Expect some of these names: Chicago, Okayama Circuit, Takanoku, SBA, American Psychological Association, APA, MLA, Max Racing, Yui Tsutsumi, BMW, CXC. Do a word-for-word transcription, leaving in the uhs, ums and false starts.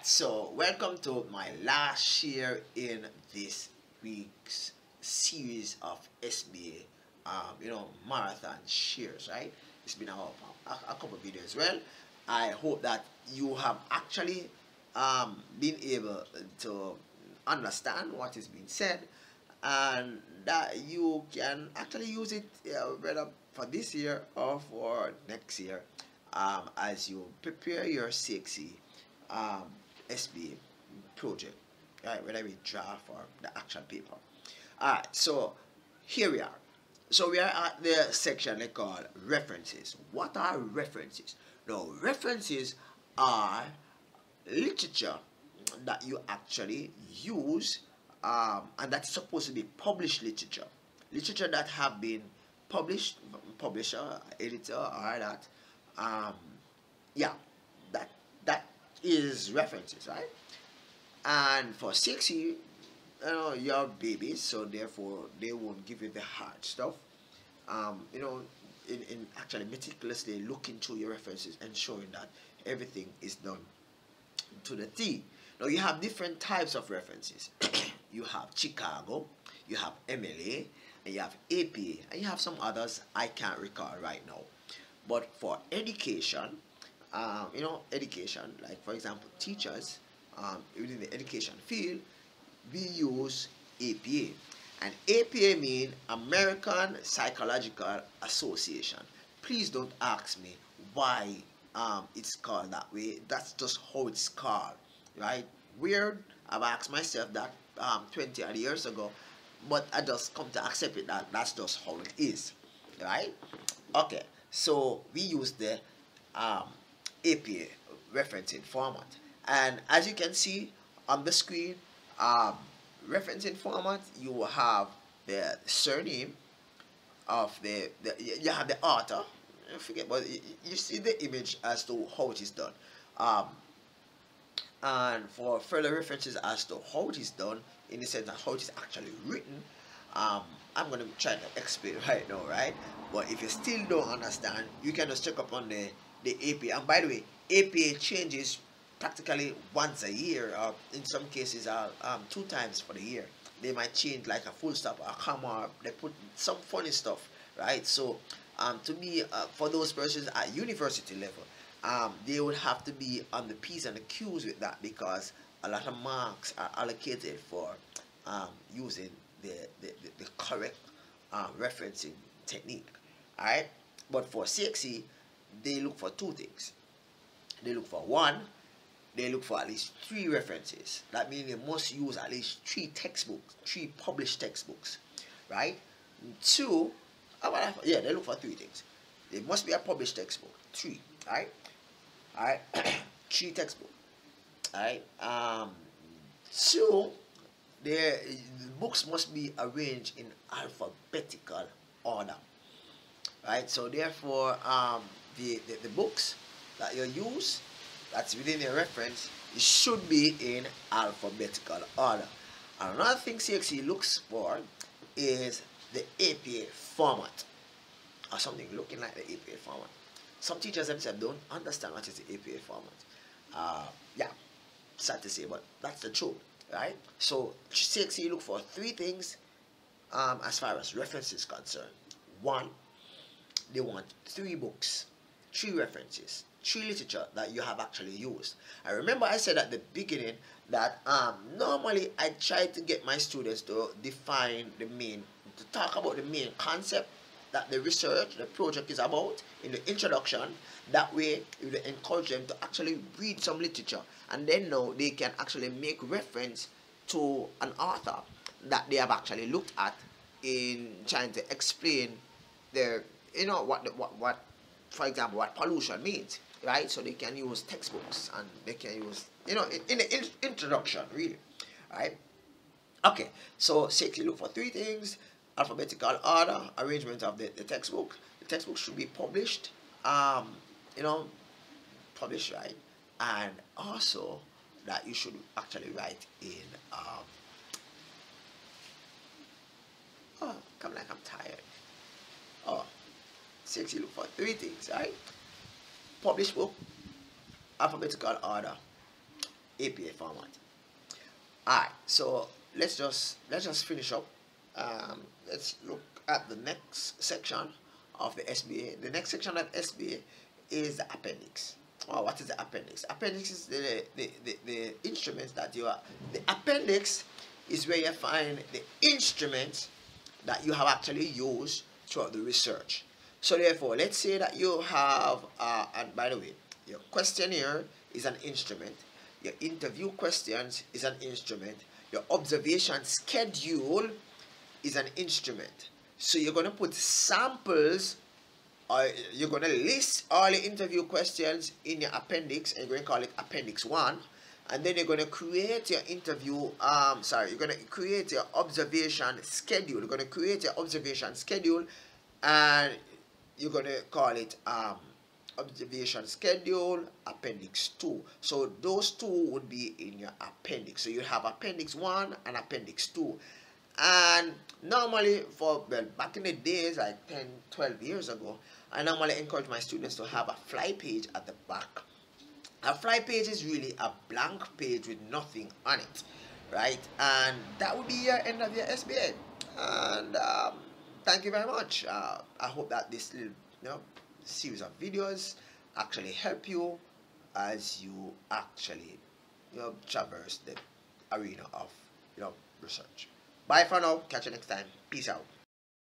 Alright, so welcome to my last year in this week's series of S B A, um, you know, marathon shares, right? It's been a, a, a couple of videos. Well, I hope that you have actually um, been able to understand what is being said and that you can actually use it uh, whether for this year or for next year um, as you prepare your C X C. Um, S B A project, right? Whether we draft or the actual paper. Alright, so here we are. So we are at the section they call references. What are references? Now, references are literature that you actually use um, and that's supposed to be published literature. Literature that have been published, publisher, editor, or that. Um, yeah, that, that is references, right? And for C X C, you know, you're babies, so therefore they won't give you the hard stuff. Um, you know, in, in actually meticulously looking through your references, ensuring that everything is done to the T. Now you have different types of references. You have Chicago, you have M L A, and you have A P A, and you have some others I can't recall right now. But for education, Um, you know, education, like for example, teachers um, within the education field, we use A P A. And A P A means American Psychological Association. Please don't ask me why um, it's called that way. That's just how it's called, right? Weird. I've asked myself that um, twenty odd years ago, but I just come to accept it that that's just how it is, right? Okay, so we use the um, A P A referencing format, and as you can see on the screen, um, referencing format, you have the surname of the, the you have the author. I forget, but you, you see the image as to how it is done. Um, and for further references as to how it is done, in the sense of how it is actually written, um, I'm going to try to explain right now, right? But if you still don't understand, you can just check up on the the A P A. And by the way, A P A changes practically once a year, or in some cases uh, um, two times for the year. They might change like a full stop or a comma, they put some funny stuff, right? So um, to me, uh, for those persons at university level, um, they would have to be on the P's and the Q's with that, because a lot of marks are allocated for um, using the, the, the, the correct uh, referencing technique, all right? But for C X C, they look for two things. They look for one, they look for at least three references. That means they must use at least three textbooks, three published textbooks, right? Two, yeah, they look for three things. There must be a published textbook, three, right? All right, three textbooks, all right? Um, two, their books must be arranged in alphabetical order, right? So therefore, um, The, the, the books that you use that's within your reference, it should be in alphabetical order. And another thing C X C looks for is the A P A format, or something looking like the A P A format. Some teachers themselves don't understand what is the A P A format. Uh, yeah, sad to say, but that's the truth, right? So C X C look for three things um, as far as reference is concerned. One, they want three books, three references, three literature that you have actually used. I remember I said at the beginning that um, normally I try to get my students to define the main, to talk about the main concept that the research, the project is about in the introduction. That way, you encourage them to actually read some literature, and then now they can actually make reference to an author that they have actually looked at in trying to explain their, you know, what, the, what, what, for example, what pollution means, right? So they can use textbooks, and they can use, you know, in the in, in introduction, really, right? Okay, so C X C look for three things: alphabetical order, arrangement of the, the textbook. The textbook should be published, um, you know, published, right? And also that you should actually write in, um, oh, come like I'm tired. Oh, C X C look for three things, right? Published book, alphabetical order, A P A format. Alright, so let's just let's just finish up. Um, let's look at the next section of the S B A. The next section of S B A is the appendix. Oh, what is the appendix? Appendix is the the, the, the instruments that you are. The appendix is where you find the instruments that you have actually used throughout the research. So therefore, let's say that you have, uh, and by the way, your questionnaire is an instrument, your interview questions is an instrument, your observation schedule is an instrument. So you're going to put samples, or you're going to list all the interview questions in your appendix, and you're going to call it appendix one, and then you're going to create your interview, um, sorry, you're going to create your observation schedule, you're going to create your observation schedule, and you're going to call it um, observation schedule appendix two. So those two would be in your appendix. So you have appendix one and appendix two. And normally, for well, back in the days, like ten, twelve years ago, I normally encourage my students to have a fly page at the back. A fly page is really a blank page with nothing on it, right? And that would be your end of your S B A. And um, thank you very much. Uh, I hope that this little you know, series of videos actually help you as you actually you know, traverse the arena of you know, research. Bye for now. Catch you next time. Peace out.